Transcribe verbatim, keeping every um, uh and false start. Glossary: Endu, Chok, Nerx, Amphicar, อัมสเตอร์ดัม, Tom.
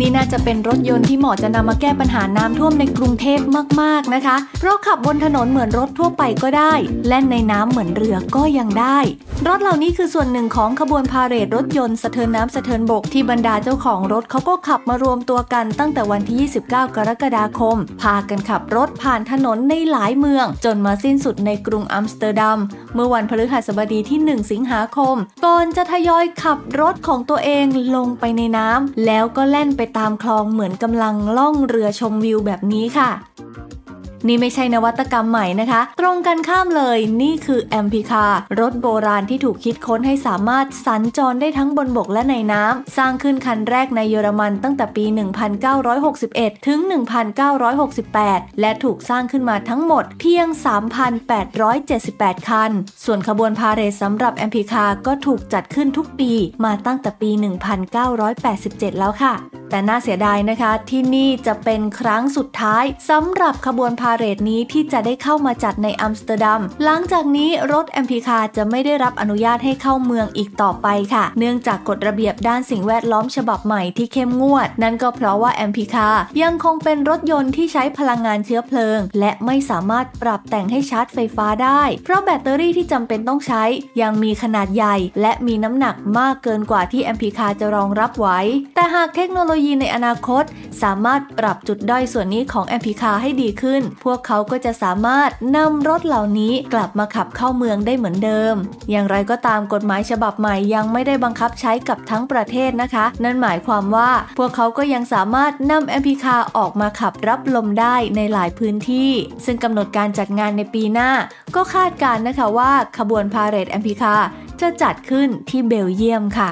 นี่น่าจะเป็นรถยนต์ที่เหมาะจะนำมาแก้ปัญหาน้ำท่วมในกรุงเทพมากๆนะคะเพราะขับบนถนนเหมือนรถทั่วไปก็ได้แล่นในน้ำเหมือนเรือก็ยังได้รถเหล่านี้คือส่วนหนึ่งของขบวนพาเหรดรถยนต์สะเทินน้ำสะเทินบกที่บรรดาเจ้าของรถเขาก็ขับมารวมตัวกันตั้งแต่วันที่ยี่สิบเก้ากรกฎาคมพากันขับรถผ่านถนนในหลายเมืองจนมาสิ้นสุดในกรุงอัมสเตอร์ดัมเมื่อวันพฤหัสบดีที่หนึ่งสิงหาคมก่อนจะทยอยขับรถของตัวเองลงไปในน้ำแล้วก็แล่นไปตามคลองเหมือนกำลังล่องเรือชมวิวแบบนี้ค่ะนี่ไม่ใช่นวัตกรรมใหม่นะคะตรงกันข้ามเลยนี่คือแอมพิคารถโบราณที่ถูกคิดค้นให้สามารถสัญจรได้ทั้งบนบกและในน้ำสร้างขึ้นคันแรกในเยอรมันตั้งแต่ปีหนึ่งพันเก้าร้อยหกสิบเอ็ดถึงหนึ่งพันเก้าร้อยหกสิบแปดและถูกสร้างขึ้นมาทั้งหมดเพียง สามพันแปดร้อยเจ็ดสิบแปด คันส่วนขบวนพาเหรดสำหรับแอมพิคาก็ถูกจัดขึ้นทุกปีมาตั้งแต่ปีหนึ่งพันเก้าร้อยแปดสิบเจ็ดแล้วค่ะแต่น่าเสียดายนะคะที่นี่จะเป็นครั้งสุดท้ายสำหรับขบวนพาเหรดนี้ที่จะได้เข้ามาจัดในอัมสเตอร์ดัมหลังจากนี้รถแอมพิคาจะไม่ได้รับอนุญาตให้เข้าเมืองอีกต่อไปค่ะเนื่องจากกฎระเบียบด้านสิ่งแวดล้อมฉบับใหม่ที่เข้มงวดนั่นก็เพราะว่าแอมพิคายังคงเป็นรถยนต์ที่ใช้พลังงานเชื้อเพลิงและไม่สามารถปรับแต่งให้ชาร์จไฟฟ้าได้เพราะแบตเตอรี่ที่จำเป็นต้องใช้ยังมีขนาดใหญ่และมีน้ำหนักมากเกินกว่าที่แอมพิคาจะรองรับไว้แต่หากเทคโนโลยีในอนาคตสามารถปรับจุดด้อยส่วนนี้ของแอมพิคาให้ดีขึ้นพวกเขาก็จะสามารถนำรถเหล่านี้กลับมาขับเข้าเมืองได้เหมือนเดิมอย่างไรก็ตามกฎหมายฉบับใหม่ยังไม่ได้บังคับใช้กับทั้งประเทศนะคะนั่นหมายความว่าพวกเขาก็ยังสามารถนำแอมพิคาออกมาขับรับลมได้ในหลายพื้นที่ซึ่งกำหนดการจัดงานในปีหน้าก็คาดการณ์นะคะว่าขบวนพาเหรดแอมพิคาจะจัดขึ้นที่เบลเยียมค่ะ